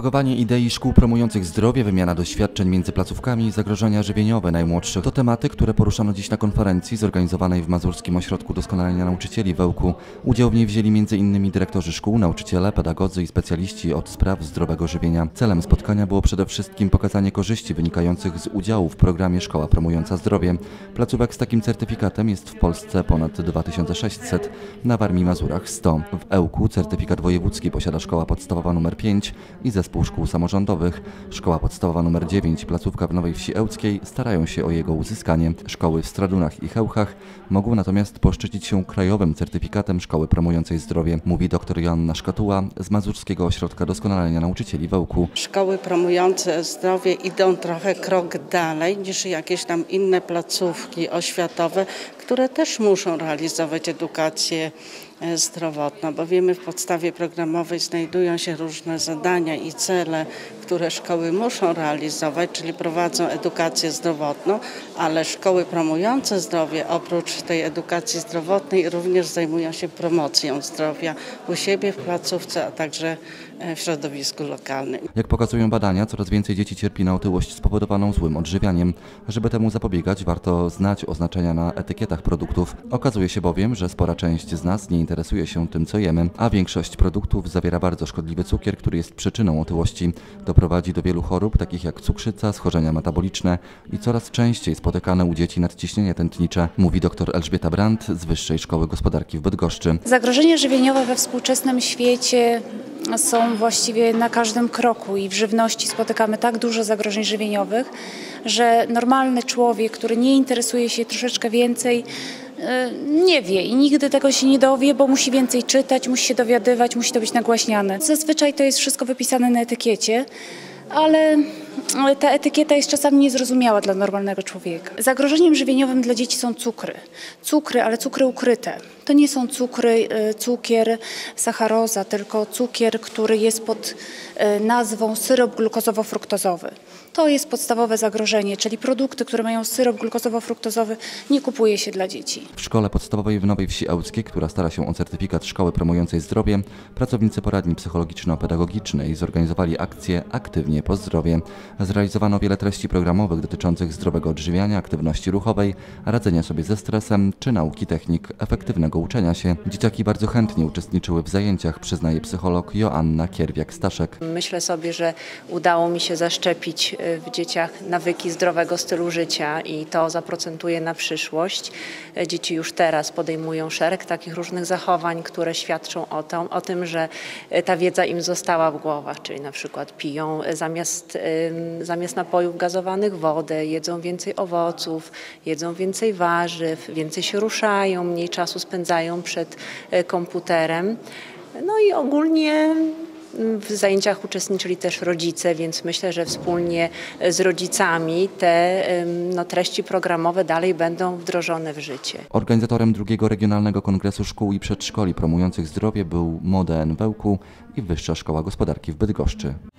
Propagowanie idei szkół promujących zdrowie, wymiana doświadczeń między placówkami i zagrożenia żywieniowe najmłodszych to tematy, które poruszano dziś na konferencji zorganizowanej w Mazurskim Ośrodku Doskonalenia Nauczycieli w Ełku. Udział w niej wzięli m.in. dyrektorzy szkół, nauczyciele, pedagodzy i specjaliści od spraw zdrowego żywienia. Celem spotkania było przede wszystkim pokazanie korzyści wynikających z udziału w programie Szkoła Promująca Zdrowie. Placówek z takim certyfikatem jest w Polsce ponad 2600, na Warmii i Mazurach 100. W Ełku certyfikat wojewódzki posiada Szkoła Podstawowa nr 5 i Zespół Szkół Samorządowych. Szkoła Podstawowa nr 9, placówka w Nowej Wsi Ełckiej, starają się o jego uzyskanie. Szkoły w Stradunach i Chełchach mogą natomiast poszczycić się krajowym certyfikatem Szkoły Promującej Zdrowie, mówi dr Joanna Szkatuła z Mazurskiego Ośrodka Doskonalenia Nauczycieli w Ełku. Szkoły promujące zdrowie idą trochę krok dalej niż jakieś tam inne placówki oświatowe, które też muszą realizować edukację zdrowotną, bo wiemy, w podstawie programowej znajdują się różne zadania i cele, które szkoły muszą realizować, czyli prowadzą edukację zdrowotną, ale szkoły promujące zdrowie oprócz tej edukacji zdrowotnej również zajmują się promocją zdrowia u siebie w placówce, a także w środowisku lokalnym. Jak pokazują badania, coraz więcej dzieci cierpi na otyłość spowodowaną złym odżywianiem. Żeby temu zapobiegać, warto znać oznaczenia na etykietach produktów. Okazuje się bowiem, że spora część z nas nie interesuje się tym, co jemy, a większość produktów zawiera bardzo szkodliwy cukier, który jest przyczyną otyłości. Doprowadzi do wielu chorób, takich jak cukrzyca, schorzenia metaboliczne i coraz częściej spotykane u dzieci nadciśnienie tętnicze, mówi dr Elżbieta Brandt z Wyższej Szkoły Gospodarki w Bydgoszczy. Zagrożenia żywieniowe we współczesnym świecie są właściwie na każdym kroku i w żywności spotykamy tak dużo zagrożeń żywieniowych, że normalny człowiek, który nie interesuje się troszeczkę więcej, nie wie i nigdy tego się nie dowie, bo musi więcej czytać, musi się dowiadywać, musi to być nagłaśniane. Zazwyczaj to jest wszystko wypisane na etykiecie, ale ta etykieta jest czasami niezrozumiała dla normalnego człowieka. Zagrożeniem żywieniowym dla dzieci są cukry. Cukry, ale cukry ukryte. To nie są cukry, cukier, sacharoza, tylko cukier, który jest pod nazwą syrop glukozowo-fruktozowy. To jest podstawowe zagrożenie, czyli produkty, które mają syrop glukozowo-fruktozowy, nie kupuje się dla dzieci. W Szkole Podstawowej w Nowej Wsi Ełckiej, która stara się o certyfikat Szkoły Promującej Zdrowie, pracownicy Poradni Psychologiczno-Pedagogicznej zorganizowali akcję Aktywnie po zdrowie. Zrealizowano wiele treści programowych dotyczących zdrowego odżywiania, aktywności ruchowej, radzenia sobie ze stresem czy nauki technik efektywnego uczenia się. Dzieciaki bardzo chętnie uczestniczyły w zajęciach, przyznaje psycholog Joanna Kierwiak-Staszek. Myślę sobie, że udało mi się zaszczepić w dzieciach nawyki zdrowego stylu życia i to zaprocentuje na przyszłość. Dzieci już teraz podejmują szereg takich różnych zachowań, które świadczą o tym, że ta wiedza im została w głowach, czyli na przykład piją zamiast napojów gazowanych wodę, jedzą więcej owoców, jedzą więcej warzyw, więcej się ruszają, mniej czasu spędzają przed komputerem. No i ogólnie w zajęciach uczestniczyli też rodzice, więc myślę, że wspólnie z rodzicami te treści programowe dalej będą wdrożone w życie. Organizatorem II Regionalnego Kongresu Szkół i Przedszkoli Promujących Zdrowie był MODEN w Ełku i Wyższa Szkoła Gospodarki w Bydgoszczy.